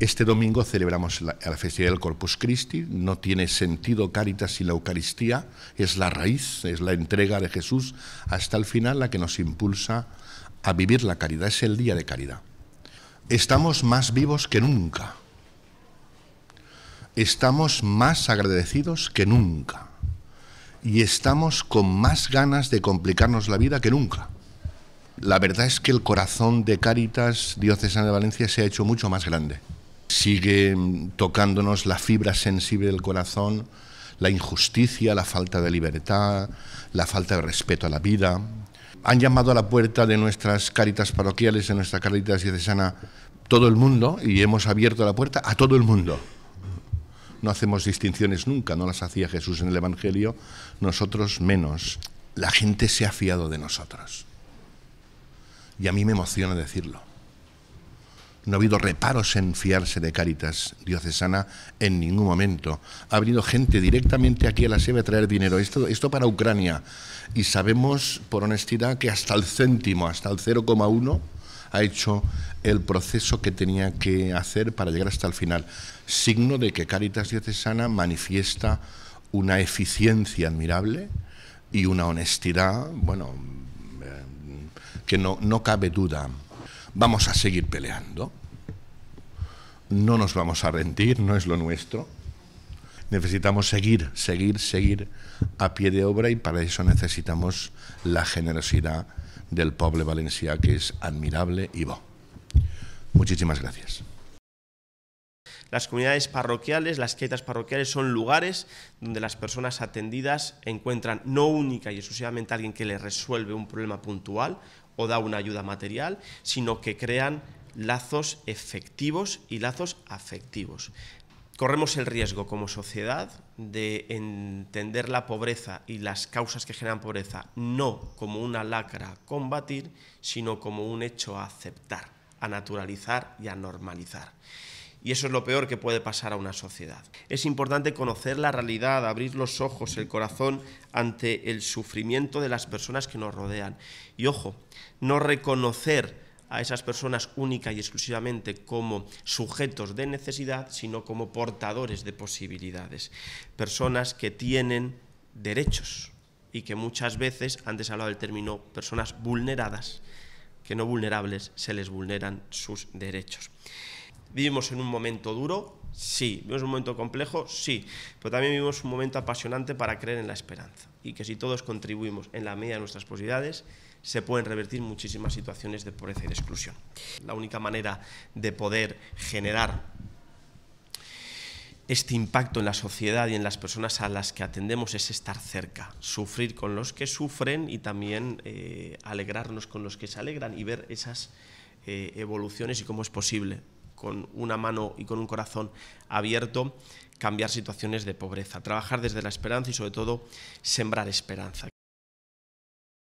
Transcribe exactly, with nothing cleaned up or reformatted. Este domingo celebramos la, la festividad del Corpus Christi. No tiene sentido Cáritas sin la Eucaristía, es la raíz, es la entrega de Jesús hasta el final la que nos impulsa a vivir la caridad, es el día de caridad. Estamos más vivos que nunca, estamos más agradecidos que nunca y estamos con más ganas de complicarnos la vida que nunca. La verdad es que el corazón de Cáritas Diocesana de Valencia se ha hecho mucho más grande. Sigue tocándonos la fibra sensible del corazón, la injusticia, la falta de libertad, la falta de respeto a la vida. Han llamado a la puerta de nuestras Cáritas parroquiales, de nuestra Cáritas Diocesana, todo el mundo, y hemos abierto la puerta a todo el mundo. No hacemos distinciones nunca, no las hacía Jesús en el Evangelio, nosotros menos. La gente se ha fiado de nosotros. Y a mí me emociona decirlo. No ha habido reparos en fiarse de Cáritas Diocesana en ningún momento. Ha venido gente directamente aquí a la sede a traer dinero. Esto, esto para Ucrania. Y sabemos, por honestidad, que hasta el céntimo, hasta el cero coma uno, ha hecho el proceso que tenía que hacer para llegar hasta el final. Signo de que Cáritas Diocesana manifiesta una eficiencia admirable y una honestidad, bueno, que no, no cabe duda. Vamos a seguir peleando, no nos vamos a rendir, no es lo nuestro. Necesitamos seguir, seguir, seguir a pie de obra y para eso necesitamos la generosidad del pueblo valencià, que es admirable y bo. Muchísimas gracias. Las comunidades parroquiales, las cáritas parroquiales son lugares donde las personas atendidas encuentran no única y exclusivamente a alguien que les resuelve un problema puntual o da una ayuda material, sino que crean lazos efectivos y lazos afectivos. Corremos el riesgo como sociedad de entender la pobreza y las causas que generan pobreza no como una lacra a combatir, sino como un hecho a aceptar, a naturalizar y a normalizar. Y eso es lo peor que puede pasar a una sociedad. Es importante conocer la realidad, abrir los ojos, el corazón ante el sufrimiento de las personas que nos rodean. Y ojo, no reconocer a esas personas única y exclusivamente como sujetos de necesidad, sino como portadores de posibilidades. Personas que tienen derechos y que muchas veces, antes he hablado del término personas vulneradas, que no vulnerables, se les vulneran sus derechos. ¿Vivimos en un momento duro? Sí. ¿Vivimos en un momento complejo? Sí. Pero también vivimos un momento apasionante para creer en la esperanza. Y que si todos contribuimos en la medida de nuestras posibilidades, se pueden revertir muchísimas situaciones de pobreza y de exclusión. La única manera de poder generar este impacto en la sociedad y en las personas a las que atendemos es estar cerca, sufrir con los que sufren y también eh, alegrarnos con los que se alegran y ver esas eh, evoluciones y cómo es posible, con una mano y con un corazón abierto, cambiar situaciones de pobreza, trabajar desde la esperanza y sobre todo sembrar esperanza.